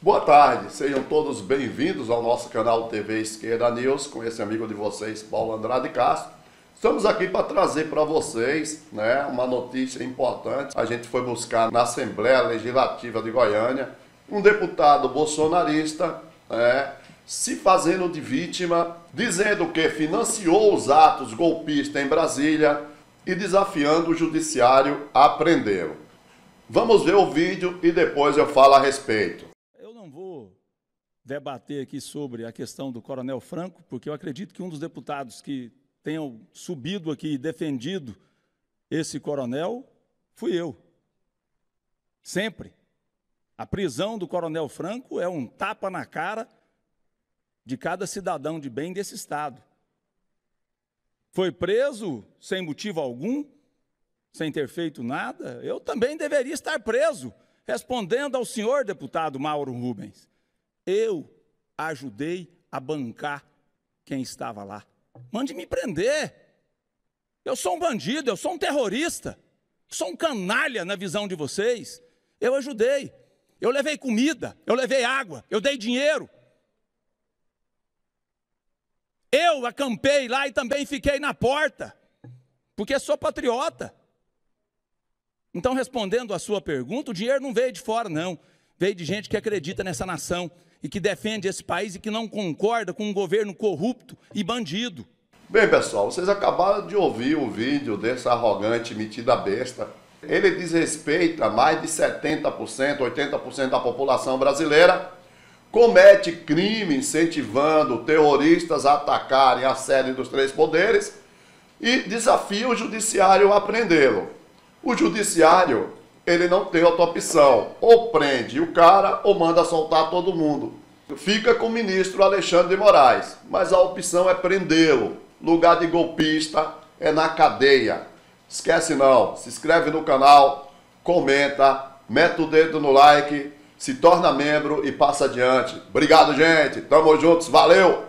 Boa tarde, sejam todos bem-vindos ao nosso canal TV Esquerda News, com esse amigo de vocês, Paulo Andrade Castro. Estamos aqui para trazer para vocês, uma notícia importante. A gente foi buscar na Assembleia Legislativa de Goiânia um deputado bolsonarista, se fazendo de vítima, dizendo que financiou os atos golpistas em Brasília e desafiando o judiciário a prendê-lo. Vamos ver o vídeo e depois eu falo a respeito. Debater aqui sobre a questão do Coronel Franco, porque eu acredito que um dos deputados que tenham subido aqui e defendido esse coronel fui eu. Sempre. A prisão do Coronel Franco é um tapa na cara de cada cidadão de bem desse Estado. Foi preso sem motivo algum, sem ter feito nada. Eu também deveria estar preso, respondendo ao senhor deputado Mauro Rubens. Eu ajudei a bancar quem estava lá. Mande me prender. Eu sou um bandido, eu sou um terrorista. Sou um canalha na visão de vocês. Eu ajudei. Eu levei comida, eu levei água, eu dei dinheiro. Eu acampei lá e também fiquei na porta, porque sou patriota. Então, respondendo à sua pergunta, o dinheiro não veio de fora, não. Veio de gente que acredita nessa nação e que defende esse país e que não concorda com um governo corrupto e bandido. Bem, pessoal, vocês acabaram de ouvir o vídeo desse arrogante metida besta. Ele desrespeita mais de 70%, 80% da população brasileira, comete crime incentivando terroristas a atacarem a sede dos três poderes e desafia o judiciário a prendê-lo. O judiciário, ele não tem outra opção, ou prende o cara ou manda soltar todo mundo. Fica com o ministro Alexandre de Moraes, mas a opção é prendê-lo. Lugar de golpista é na cadeia. Esquece não, se inscreve no canal, comenta, mete o dedo no like, se torna membro e passa adiante. Obrigado, gente, tamo juntos, valeu!